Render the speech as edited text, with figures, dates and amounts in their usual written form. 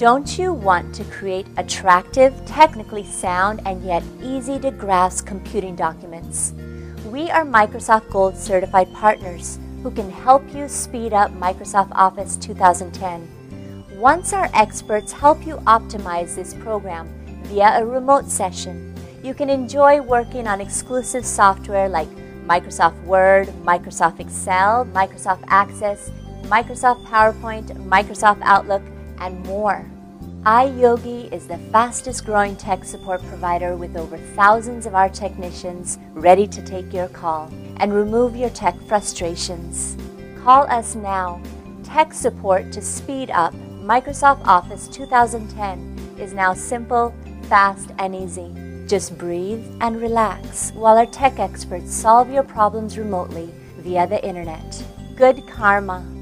Don't you want to create attractive, technically sound, and yet easy-to-grasp computing documents? We are Microsoft Gold Certified Partners who can help you speed up Microsoft Office 2010. Once our experts help you optimize this program via a remote session, you can enjoy working on exclusive software like Microsoft Word, Microsoft Excel, Microsoft Access, Microsoft PowerPoint, Microsoft Outlook, and more. iYogi is the fastest growing tech support provider with over thousands of our technicians ready to take your call and remove your tech frustrations. Call us now. Tech support to speed up Microsoft Office 2010 is now simple, fast, and easy. Just breathe and relax while our tech experts solve your problems remotely via the internet. Good karma.